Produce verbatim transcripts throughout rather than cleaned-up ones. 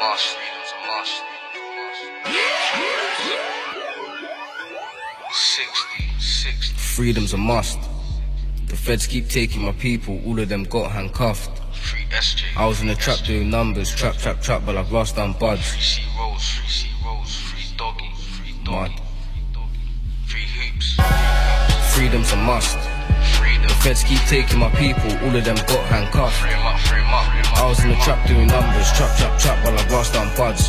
monster. I'm a monster. sixty, sixty. Freedom's a must. The feds keep taking my people, all of them got handcuffed. Free S J, I was in the trap S J. Doing numbers, trap, trap, trap, but I've lost down buds. Free C rolls, free C rolls, free doggy, free doggy, free doggy, free hoops. Freedom's a must. Freedom. The feds keep taking my people, all of them got handcuffed. Free em up, free em up, free em up, I was in the trap doing numbers, trap, trap, trap, but I've lost down buds.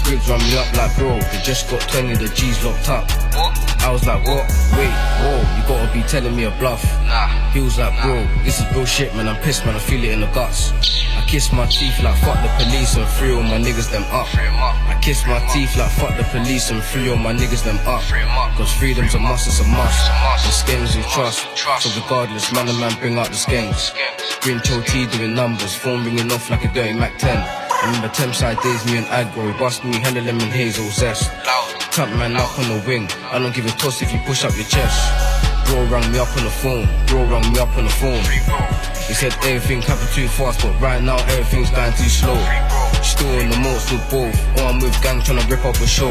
Scribs run me up like bro, they just got twenty of the G's locked up. What? I was like, what? Wait, whoa, you gotta be telling me a bluff. Nah. He was like, bro, this is real shit, man, I'm pissed, man, I feel it in the guts. I kiss my teeth like fuck the police and free all my niggas them up. I kiss my teeth like fuck the police and free all my niggas them up. Cause freedom's a must, it's a must. The schemes we trust, so regardless, man and man bring out the schemes. Green T doing numbers, phone ringing off like a dirty Mac ten. I remember Thameside days, me and aggro, he bust me, hand of lemon haze, all zest. Tramp man up on the wing, I don't give a toss if you push up your chest. Bro rang me up on the phone, bro rang me up on the phone. He said everything happened too fast, but right now everything's going too slow. Still in the most with both, or I'm with gang tryna rip up a show.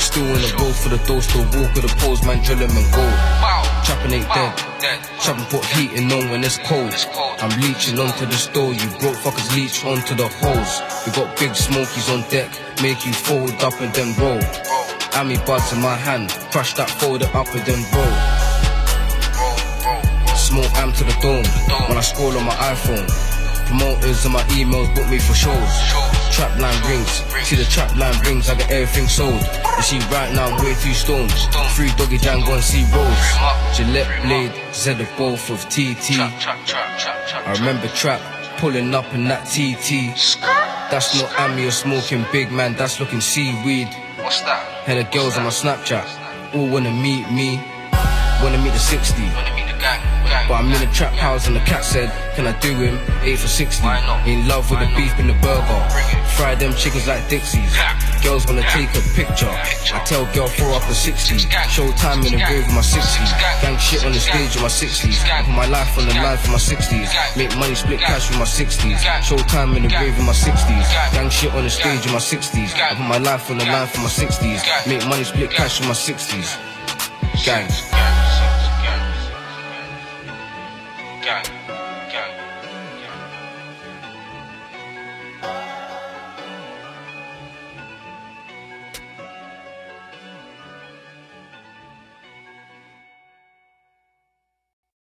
Still in the road for the door, still walk with the poles, man drill him and go. Trappin' ain't dead. Trappin' put heating on when it's cold. I'm leeching onto the store, you broke fuckers leech onto the holes. We got big smokies on deck, make you fold up and then roll. Ami buds in my hand, crush that folder up and then roll. Smoke am to the dome, when I scroll on my iPhone. Promoters and my emails book me for shows. Trap line rings, see the trap line rings, I got everything sold. You see right now I'm way too stoned. Free doggy Django and C rolls. Gillette blade, Zed of both of T T. I remember trap, pulling up in that T T. That's not ammy or smoking big man, that's looking seaweed. Hella girls on my Snapchat, all wanna meet me. Wanna meet the sixty, but I'm in a trap house and the cat said, can I do him? eight for sixty, in love with the beef and the burger. Fry them chickens like Dixies. Girls wanna take a picture, I tell girl throw up a sixty. Showtime in the rave with my sixties. Gang shit on the stage with my sixties. I put my life on the line for my sixties. Make money split cash with my sixties. Showtime in the rave with my sixties. Gang shit on the stage with my sixties. I put my life on the line for my sixties. Make money split cash with my sixties. Gangs.